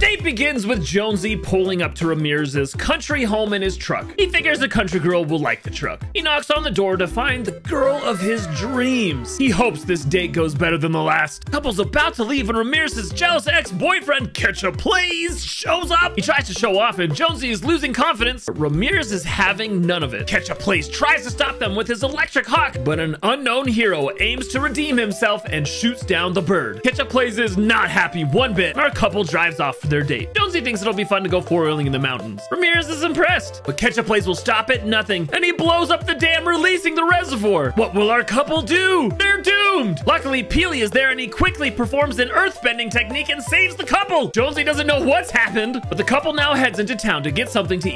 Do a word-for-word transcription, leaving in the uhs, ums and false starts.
date begins with Jonesy pulling up to Ramirez's country home in his truck. He figures the country girl will like the truck. He knocks on the door to find the girl of his dreams. He hopes this date goes better than the last. Couple's about to leave when Ramirez's jealous ex-boyfriend, Ketchup Plays, shows up. He tries to show off and Jonesy is losing confidence, but Ramirez is having none of it. Ketchup Plays tries to stop them with his electric hawk, but an unknown hero aims to redeem himself and shoots down the bird. Ketchup Plays is not happy one bit. Our couple drives off for their date. Jonesy thinks it'll be fun to go four-wheeling in the mountains. Ramirez is impressed, but Ketchup Plays will stop at nothing, and he blows up the dam, releasing the reservoir. What will our couple do? They're doomed! Luckily, Peely is there, and he quickly performs an earthbending technique and saves the couple! Jonesy doesn't know what's happened, but the couple now heads into town to get something to eat.